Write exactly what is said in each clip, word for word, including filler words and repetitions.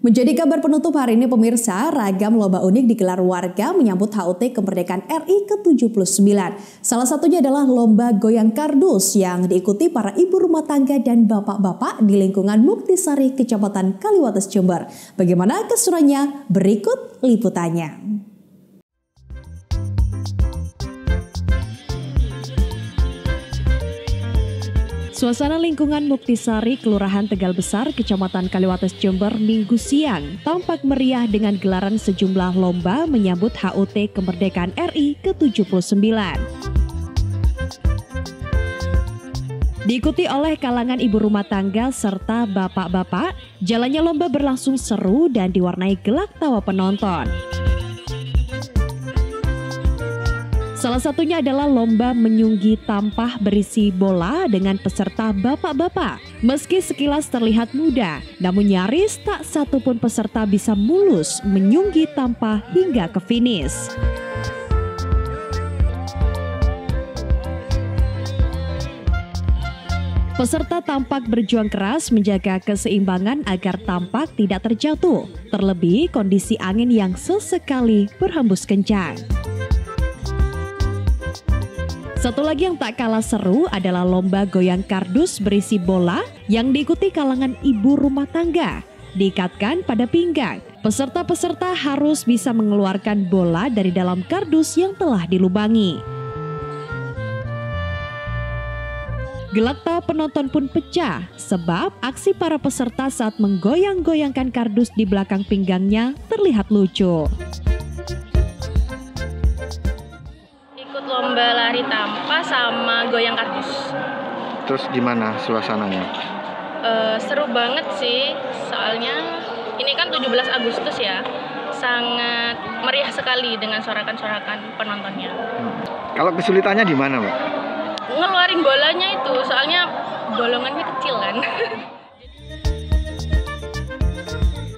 Menjadi kabar penutup hari ini pemirsa, ragam lomba unik digelar warga menyambut H U T Kemerdekaan R I ke tujuh puluh sembilan. Salah satunya adalah lomba goyang kardus yang diikuti para ibu rumah tangga dan bapak-bapak di lingkungan Muktisari, Kecamatan Kaliwates, Jember. Bagaimana keseruannya? Berikut liputannya. Suasana lingkungan Muktisari, Kelurahan Tegal Besar, Kecamatan Kaliwates, Jember, Minggu siang tampak meriah dengan gelaran sejumlah lomba menyambut H U T Kemerdekaan R I ke tujuh puluh sembilan. Diikuti oleh kalangan ibu rumah tangga serta bapak-bapak, jalannya lomba berlangsung seru dan diwarnai gelak tawa penonton. Salah satunya adalah lomba menyunggi tampah berisi bola dengan peserta bapak-bapak. Meski sekilas terlihat mudah, namun nyaris tak satupun peserta bisa mulus menyunggi tampah hingga ke finish. Peserta tampak berjuang keras menjaga keseimbangan agar tampak tidak terjatuh, terlebih kondisi angin yang sesekali berhembus kencang. Satu lagi yang tak kalah seru adalah lomba goyang kardus berisi bola yang diikuti kalangan ibu rumah tangga. Diikatkan pada pinggang, peserta-peserta harus bisa mengeluarkan bola dari dalam kardus yang telah dilubangi. Gelak tawa penonton pun pecah sebab aksi para peserta saat menggoyang-goyangkan kardus di belakang pinggangnya terlihat lucu. Lomba lari tampah sama goyang kardus. Terus gimana suasananya? Uh, seru banget sih, soalnya ini kan tujuh belas Agustus ya, sangat meriah sekali dengan sorakan-sorakan penontonnya. Hmm. Kalau kesulitannya di mana, Mbak? Ngeluarin bolanya itu, soalnya bolongannya kecil kan.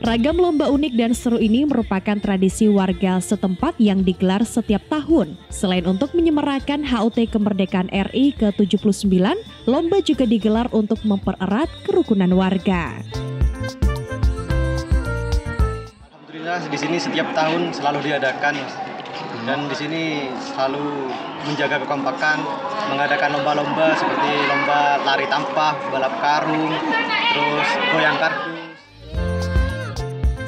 Ragam lomba unik dan seru ini merupakan tradisi warga setempat yang digelar setiap tahun. Selain untuk menyemarakan H U T Kemerdekaan R I ke tujuh puluh sembilan, lomba juga digelar untuk mempererat kerukunan warga. Alhamdulillah di sini setiap tahun selalu diadakan dan di sini selalu menjaga kekompakan, mengadakan lomba-lomba seperti lomba lari tampah, balap karung, terus goyang kardus.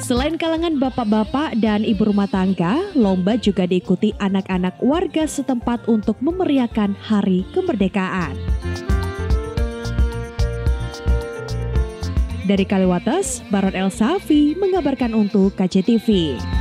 Selain kalangan bapak-bapak dan ibu rumah tangga, lomba juga diikuti anak-anak warga setempat untuk memeriahkan Hari Kemerdekaan. Dari Kaliwates, Baron El Safi mengabarkan untuk K C T V.